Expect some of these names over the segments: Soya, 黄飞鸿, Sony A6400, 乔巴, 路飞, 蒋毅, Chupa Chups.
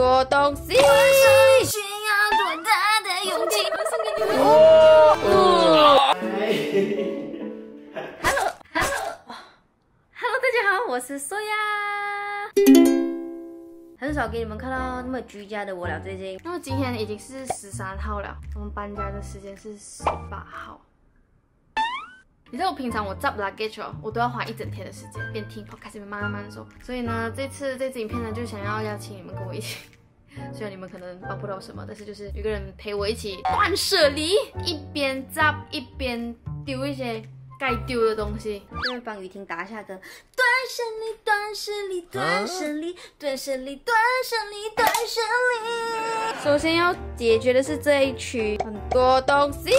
过东西。我需要多大的勇气？送给你们。Hello， 大家好，我是苏雅。 很少给你们看到那么居家的我了，最近。那么今天已经是13号了，我们搬家的时间是18号。你知道我平常我 drop luggage 哦，我都要花一整天的时间，边听 podcast 边慢慢说。所以呢，这支影片呢，就想要邀请你们跟我一起。虽然你们可能帮不到什么，但是就是有个人陪我一起断舍离，一边 drop 一边丢一些该丢的东西。顺便帮雨婷打一下歌。 断舍离。首先要解决的是这一区很多东西。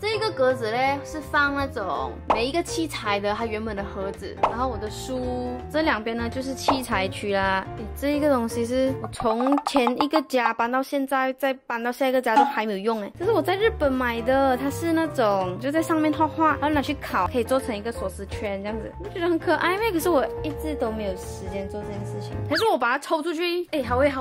这个格子嘞是放那种每一个器材的它原本的盒子，然后我的书这两边呢就是器材区啦。这一个东西是我从前一个家搬到现在，再搬到下一个家都还没有用哎。这是我在日本买的，它是那种就在上面画画，然后拿去烤，可以做成一个锁匙圈这样子，我觉得很可爱。 可是我一直都没有时间做这件事情，还是我把它抽出去？哎，好诶！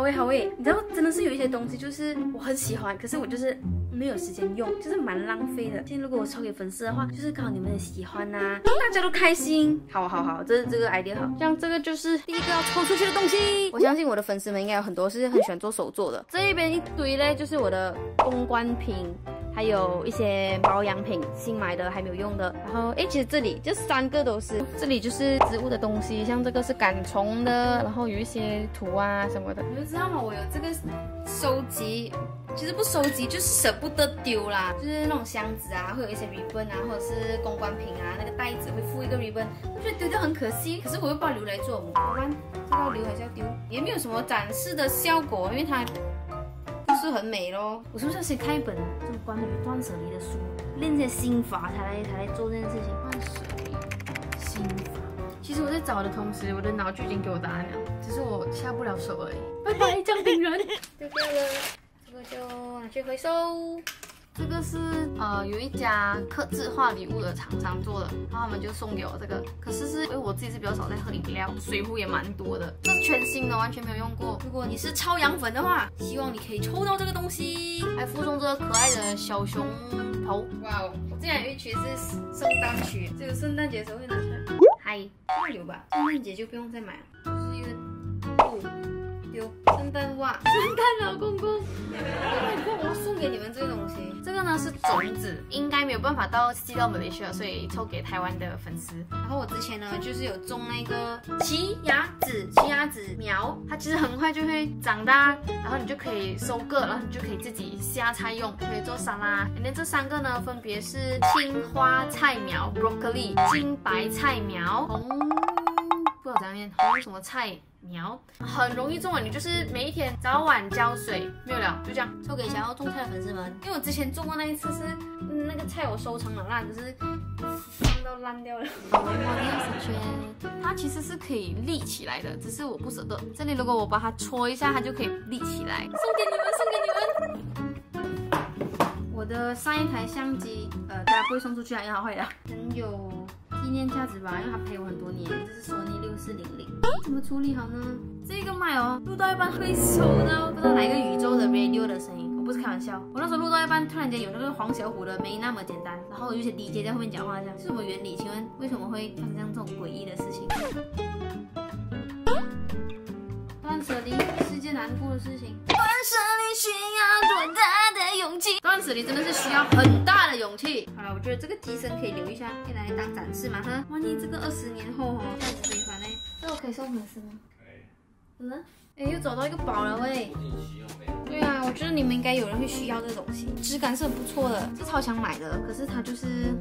你知道，真的是有一些东西，就是我很喜欢，可是我就是没有时间用，就是蛮浪费的。现在如果我抽给粉丝的话，就是靠你们的喜欢呐，大家都开心。好，这个 idea 好。像这个就是第一个要抽出去的东西。我相信我的粉丝们应该有很多是很喜欢做手作的。这一边一堆嘞，就是我的公关品。 还有一些保养品，新买的还没有用的。然后，其实这里这3个都是，这里就是植物的东西，像这个是杆虫的，然后有一些图啊什么的。你们知道吗？我有这个收集，其实不收集就是舍不得丢啦，就是那种箱子啊，会有一些 ribbon 啊，或者是公关品啊，那个袋子会附一个 ribbon， 我觉得丢掉很可惜。可是我又把它留来做模板，这个留还是要丢，也没有什么展示的效果，因为它。 是很美咯，我是不是要先看一本这种关于断舍离的书，练些心法才来做这件事情？断舍离心法，其实我在找的同时，我的脑就已经给我答案了，只是我下不了手而已。拜拜，姜饼人丢掉了，这个就拿去回收。这个是有一家客制化礼物的厂商做的，然后他们就送给我这个，可是因为我自己是比较少在喝饮料，水壶也蛮多的。 全新的，完全没有用过。如果你是超洋粉的话，希望你可以抽到这个东西，还附送这个可爱的小熊头。哇哦，我竟然有一曲是圣诞曲，只有圣诞节的时候会拿出来。嗨，这个留吧，圣诞节就不用再买了。就是一个布丢，圣诞袜，圣诞老公公。我送给你们这个东西，这个呢是种子，应该没有办法寄到马来西亚，所以抽给台湾的粉丝。然后我之前呢就是有种那个奇亚籽，奇亚籽苗，它其实很快就会长大，然后你就可以收割，然后你就可以自己下菜用，可以做沙拉。那这3个呢分别是青花菜苗 （broccoli）、金白菜苗、不知道怎样念，红什么菜。 苗很容易种啊，你就是每一天早晚浇水，没有了，就这样。抽给想要种菜的粉丝们，因为我之前种过那一次是那个菜我收藏了烂，就是放到烂掉了。它其实是可以立起来的，只是我不舍得。这里如果我把它戳一下，它就可以立起来。送给你们。我的上一台相机，大家不会送出去啊，要好坏的，很有。 纪念价值吧，因为它陪我很多年。这是索尼6400，怎么处理好呢？这个麦哦，录到一半会收到不知道哪个宇宙的 radio 的声音，我不是开玩笑。我那时候录到一半，突然间有那个黄小琥的没那么简单，然后有些 DJ 在后面讲话，这样是什么原理？请问为什么会发生这种诡异的事情？断舍离是件难过的事情。断舍离需要多大的勇气？断舍离真的是需要很大的勇气。 我觉得这个机身可以留一下，可以拿来当展示嘛哈。万一这个20年后哦，价值非凡嘞，这我可以送粉丝吗？可以。怎么？哎，又找到一个宝了喂。对啊，我觉得你们应该有人会需要这东西，质感是很不错的，是超想买的，可是它就是。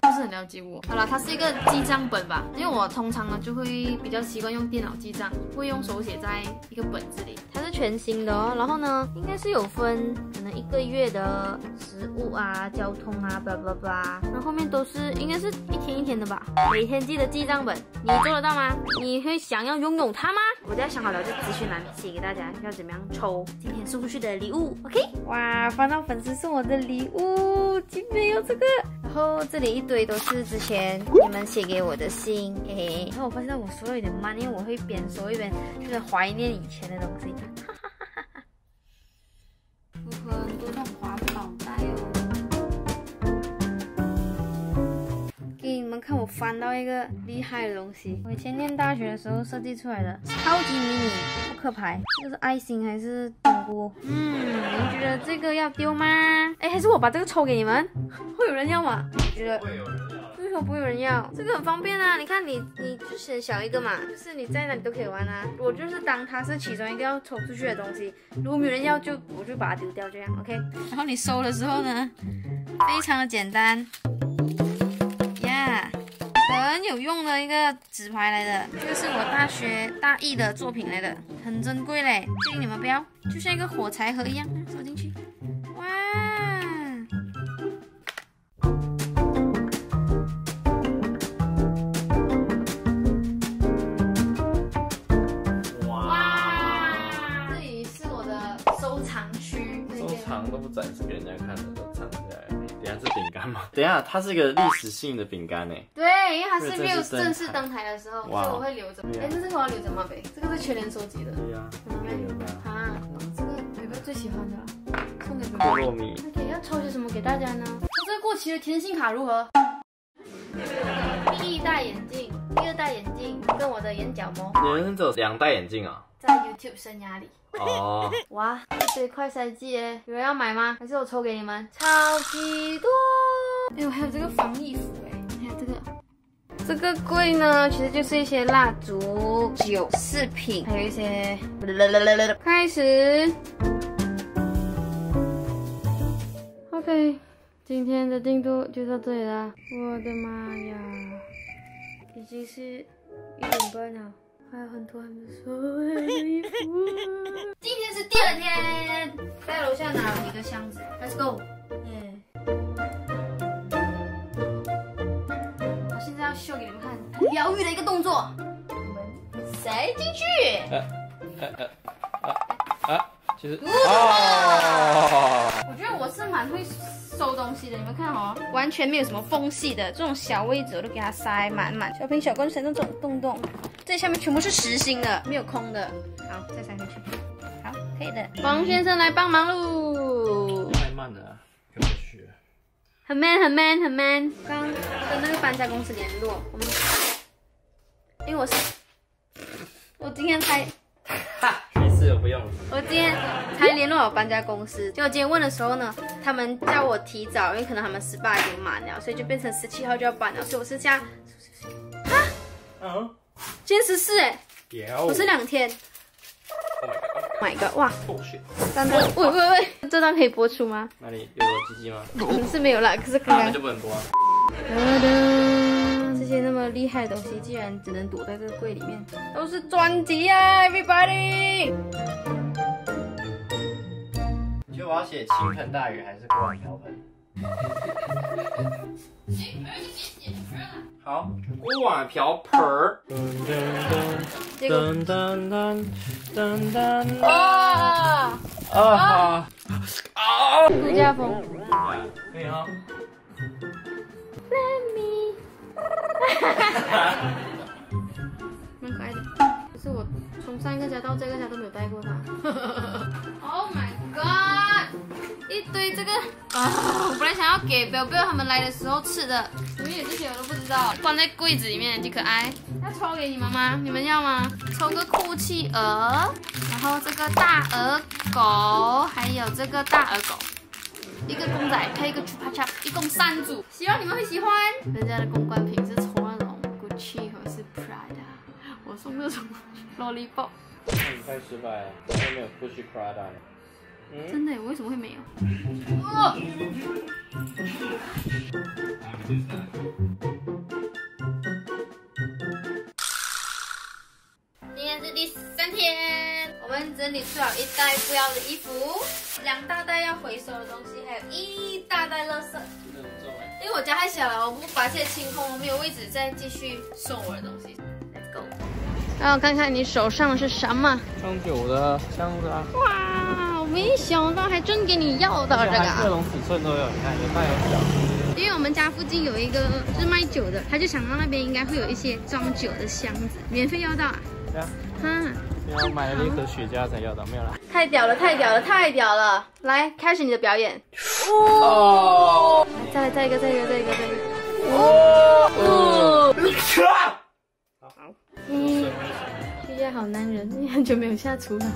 不是很了解我。好了，它是一个记账本吧，因为我通常呢就会比较习惯用电脑记账，不会用手写在一个本子里。它是全新的哦，然后呢应该是有分可能1个月的食物啊、交通啊、巴拉巴拉，那后面都是应该是一天一天的吧。每天记得记账本，你做得到吗？你会想要拥有它吗？我在想好了，就资讯栏写给大家要怎么样抽今天送出去的礼物。OK， 哇，翻到粉丝送我的礼物，今天有这个。后这里一堆都是之前你们写给我的信，哎，然后我发现到我说的有点慢，因为我会边说一边就是怀念以前的东西。哈哈哈哈我很多那种环保袋哦。给你们看，我翻到一个厉害的东西，我以前念大学的时候设计出来的超级迷你扑克牌，这个是爱心还是冬菇？你觉得这个要丢吗？哎，还是我把这个抽给你们，会有人要吗？你觉得？会有人要。为什么不会有人要？这个很方便啊！你看你就选小一个嘛，就是你在哪里都可以玩啊。我就是当它是其中一个要抽出去的东西，如果没人要就我就把它丢掉，这样 OK。然后你收的时候呢，非常的简单。很有用的一个纸牌来的，这个是我大学大一的作品来的，很珍贵嘞，建议你们不要，就像一个火柴盒一样，收进去。哇！哇！这里是我的收藏区，收藏都不展示给人家看的，都藏起来。等下是饼干吗？等下，它是一个历史性的饼干诶。对，因为它是没有正式登台的时候，所以我会留着。哎，这个我要留着吗？呗，这个是全年收集的。对呀，我应该留吧。啊，这个有个最喜欢的了，送给朋友。糯米。那要抽些什么给大家呢？这个过期的甜心卡如何？第一戴眼镜，第二戴眼镜，跟我的眼角膜。你人生只有2戴眼镜啊？在 YouTube 生涯里。哦，哇，一堆快筛剂耶！有人要买吗？还是我抽给你们？超级多！哎呦，还有这个防疫服哎，你看这个，这个柜呢，其实就是一些蜡烛、酒、饰品，还有一些。开始。OK， 今天的进度就到这里啦。我的妈呀，已经是1点半了。还有很多还没收的衣服。今天是第2天，在楼下拿了一个箱子。Let's go。我现在要秀给你们看很疗愈的一个动作。你们塞进去。就是。我觉得我是蛮会收东西的，你们看哦，完全没有什么缝隙的，这种小位置我都给它塞满满，小瓶小罐塞那种洞洞。这下面全部是实心的，没有空的。好，再塞回去。好，可以的。王先生来帮忙喽。太慢了，跟不去。很 man， 很 man， 很 man。刚跟那个搬家公司联络，我们，因为我今天才，哈，没事，我不用。我今天才联络我搬家公司，就我今天问的时候呢，他们叫我提早，因为可能他们18点满了，所以就变成17号就要搬了，所以我剩下，啊，嗯。今天14哎，我是2天。My God， 哇！丹丹，喂，这段可以播出吗？哪里有我鸡鸡吗？是没有啦，可是刚刚就不能播。这些那么厉害的东西，竟然只能躲在这个柜里面，都是专辑啊 ，everybody。你觉得我要写倾盆大雨还是锅碗瓢盆？好，锅碗瓢盆儿。顾家风。可以啊。Let me。蛮可爱的。可是我从上一个家到这个家都没有带过它。Oh my god！ 一堆这个。我本来想要给表表他们来的时候吃的。你们有这些我都不知道，关在柜子里面就可爱。要抽给你们吗？你们要吗？抽个哭泣鹅，然后这个大鹅狗，还有这个大鹅狗，一个公仔配一个 Chupa Chups， 一共3组，希望你们会喜欢。人家的公关品是从那种 Gucci 或是 Prada， 我送这种 Lollipop。你太失败了，我没有 Gucci Prada。真的，我为什么会没有？今天是第3天，我们整理出了1袋不要的衣服，2大袋要回收的东西，还有1大袋垃圾。因为我家太小了，我不把这些清空，我没有位置再继续送我的东西。Let's go。让我看看你手上是什么？装酒的箱子啊。哇。没想到还真给你要到这个，各种尺寸都有，你看有大有小。因为我们家附近有一个就是卖酒的，他就想到那边应该会有一些装酒的箱子，免费要到啊。对啊。嗯。我买了一盒雪茄才要到，没有啦。太屌了，太屌了，太屌了！来，开始你的表演。哦。再一个。哦。好。嗯，谢谢好男人，你很久没有下厨了。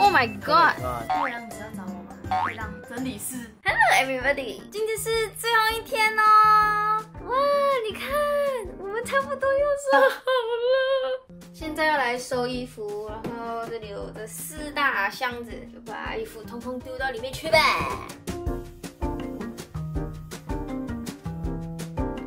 Oh my god！ 会让你要找我吗？会让整理师。Hello everybody！ 今天是最后一天哦。哇，你看，我们差不多要收好了。现在要来收衣服，然后这里有我的4大箱子，就把衣服通通丢到里面去呗。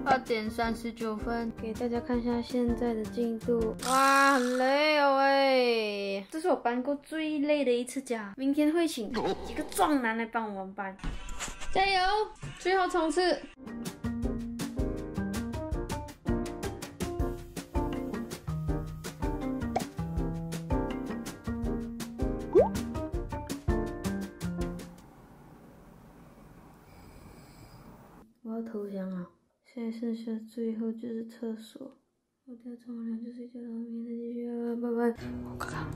2点39分，给大家看一下现在的进度。哇，很累哦喂，这是我搬过最累的一次家。明天会请几个壮男来帮我们搬，加油，最后冲刺！我要投降啊！ 现在剩下最后就是厕所，我等冲完凉就睡觉了，明天继续啊，拜拜。我刚刚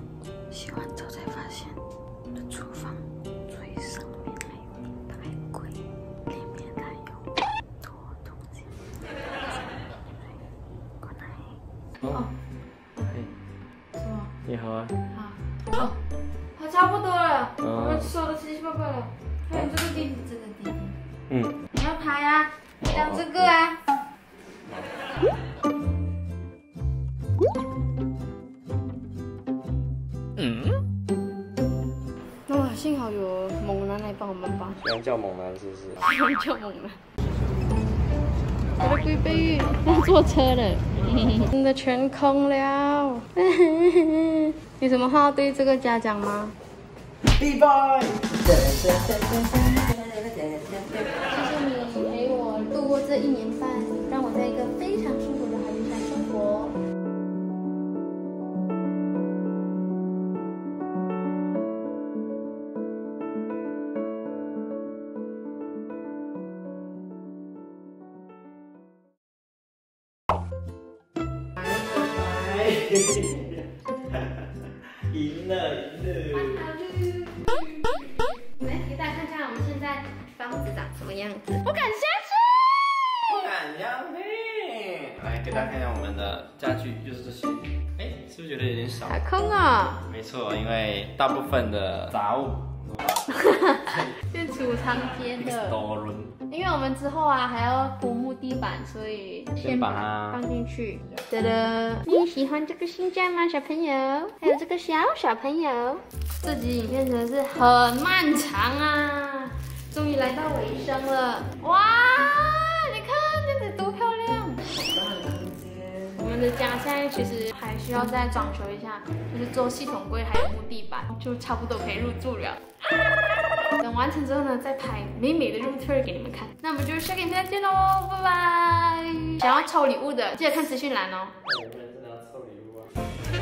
洗完澡才发现，我的厨房最上面还有一排柜，里面还有很多东西。过来。哦，嘿，你好啊。好。哦，还差不多了，我们收的七七八八了。还有这个弟弟，这个弟弟。嗯。你要拍啊。 讲这个啊！哇，幸好有猛男来帮我们吧。喜欢叫猛男是不是？喜欢叫猛男。我的龟背要坐车了，真的全空了。有什么话要对这个家讲吗？拜拜。谢谢你。 这1年半，让我在一个非常幸福的环境下生活。赢了！来给大家看看我们现在房子长什么样子，不敢相信。 来给大家看一下我们的家具，就是这些。哎，是不是觉得有点少？好空啊！没错，因为大部分的杂物，是储藏间的。因为我们之后啊还要铺木地板，所以先把它放进去。噔噔，你喜欢这个新家吗，小朋友？还有这个小朋友，这集影片真的是很漫长啊，终于来到尾声了，哇！ 我们的家现在其实还需要再装修一下，就是做系统柜还有木地板，就差不多可以入住了。等完成之后呢，再拍美美的room tour给你们看。那我们就下个影片见喽，拜拜！想要抽礼物的，记得看资讯栏哦。我们真的要抽礼物啊！